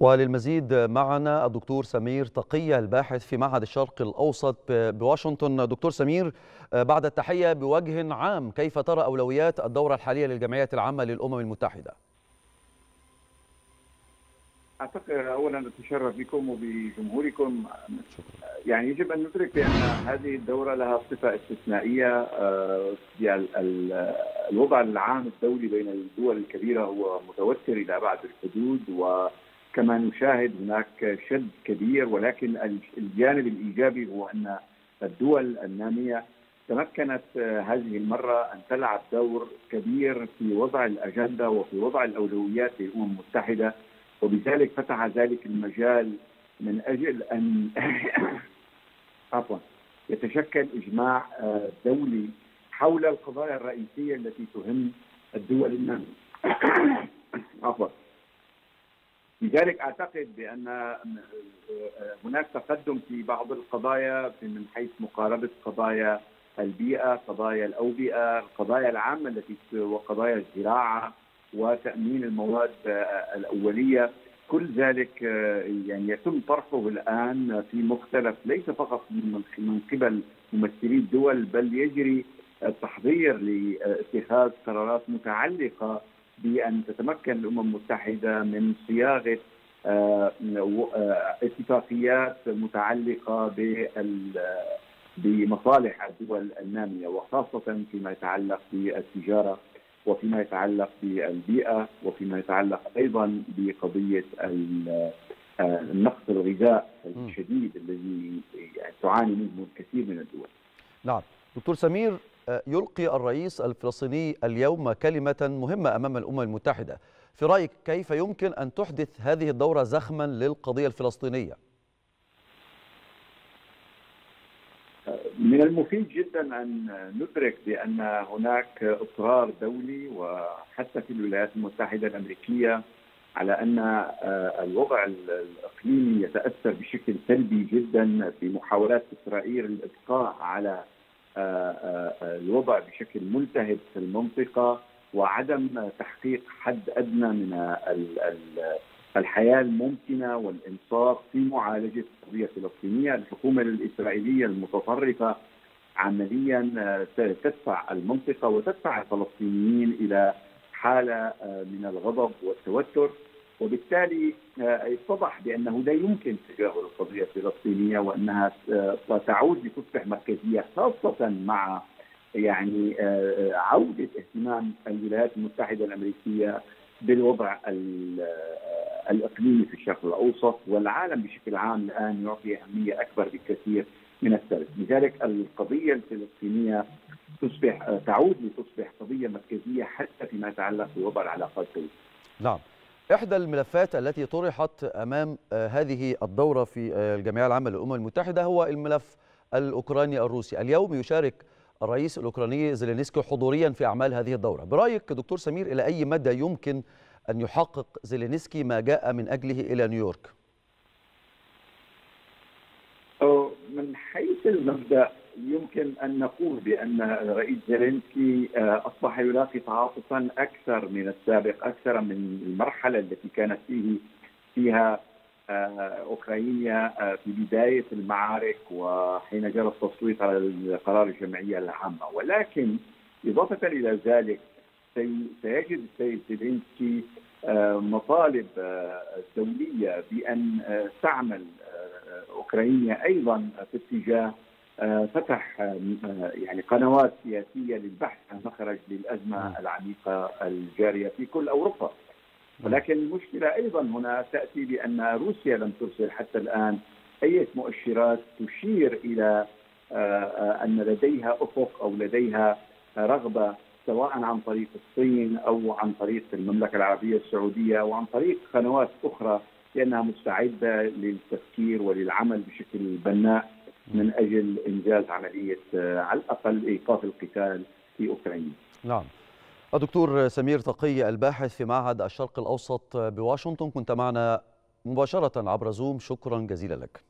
وللمزيد معنا الدكتور سمير تقي الباحث في معهد الشرق الأوسط بواشنطن. دكتور سمير، بعد التحية، بوجه عام كيف ترى أولويات الدورة الحالية للجمعية العامة للأمم المتحدة؟ أعتقد أولا أتشرف بكم وبجمهوركم. يعني يجب أن ندرك بأن هذه الدورة لها صفة استثنائية. الوضع العام الدولي بين الدول الكبيرة هو متوتر إلى بعد الحدود، وكما نشاهد هناك شد كبير، ولكن الجانب الإيجابي هو أن الدول النامية تمكنت هذه المرة أن تلعب دور كبير في وضع الأجندة وفي وضع الأولويات للأمم المتحدة، وبذلك فتح ذلك المجال من أجل أن يتشكل إجماع دولي حول القضايا الرئيسية التي تهم الدول النامية. لذلك أعتقد بأن هناك تقدم في بعض القضايا من حيث مقاربة قضايا البيئة، قضايا الأوبئة، القضايا العامة التي وقضايا الزراعة وتأمين المواد الأولية. كل ذلك يعني يتم طرحه الآن في مختلف، ليس فقط من قبل ممثلي الدول، بل يجري التحضير لاتخاذ قرارات متعلقة بأن تتمكن الأمم المتحدة من صياغة اتفاقيات متعلقة بمصالح الدول النامية، وخاصة فيما يتعلق بالتجارة، وفيما يتعلق بالبيئة، وفيما يتعلق أيضا بقضية النقص الغذاء الشديد الذي تعاني منه الكثير من الدول. نعم دكتور سمير، يلقي الرئيس الفلسطيني اليوم كلمة مهمة أمام الأمم المتحدة. في رأيك كيف يمكن أن تحدث هذه الدورة زخما للقضية الفلسطينية؟ من المفيد جدا أن ندرك بأن هناك إصرار دولي وحتى في الولايات المتحدة الأمريكية على أن الوضع الإقليمي يتأثر بشكل سلبي جدا في محاولات إسرائيل للإبقاء على الوضع بشكل ملتهب في المنطقة، وعدم تحقيق حد أدنى من الحياة الممكنة والإنصاف في معالجة القضية الفلسطينية. الحكومة الإسرائيلية المتطرفة عمليا تدفع المنطقة وتدفع الفلسطينيين إلى حالة من الغضب والتوتر، وبالتالي اتضح بأنه لا يمكن تجاهل القضية الفلسطينية، وأنها ستعود لتصبح مركزية، خاصة مع يعني عودة اهتمام الولايات المتحدة الأمريكية بالوضع الإقليمي في الشرق الأوسط. والعالم بشكل عام الآن يعطي أهمية أكبر بكثير من السابق، لذلك القضية الفلسطينية تعود لتصبح قضية مركزية حتى فيما يتعلق بوضع العلاقات. نعم، إحدى الملفات التي طرحت أمام هذه الدورة في الجمعية العامة للأمم المتحدة هو الملف الأوكراني الروسي. اليوم يشارك الرئيس الأوكراني زيلينسكي حضوريا في أعمال هذه الدورة. برأيك دكتور سمير، إلى أي مدى يمكن أن يحقق زيلينسكي ما جاء من أجله إلى نيويورك؟ من حيث المبدأ يمكن أن نقول بأن الرئيس زيلينسكي أصبح يلاقي تعاطفا أكثر من السابق، أكثر من المرحلة التي كانت فيها أوكرانيا في بداية المعارك وحين جرى التصويت على قرار الجمعية العامة. ولكن إضافة إلى ذلك سيجد السيد زيلينسكي مطالب دولية بأن تعمل أوكرانيا أيضا في اتجاه فتح يعني قنوات سياسية للبحث عن مخرج للأزمة العميقة الجارية في كل أوروبا. ولكن المشكلة أيضا هنا تأتي بأن روسيا لم ترسل حتى الآن أي مؤشرات تشير إلى أن لديها أفق أو لديها رغبة، سواء عن طريق الصين أو عن طريق المملكة العربية السعودية وعن طريق قنوات أخرى، لأنها مستعدة للتفكير وللعمل بشكل بناء من أجل إنجاز عملية على الأقل إيقاف القتال في أوكرانيا. نعم الدكتور سمير تقي الباحث في معهد الشرق الأوسط بواشنطن، كنت معنا مباشرة عبر زوم، شكرا جزيلا لك.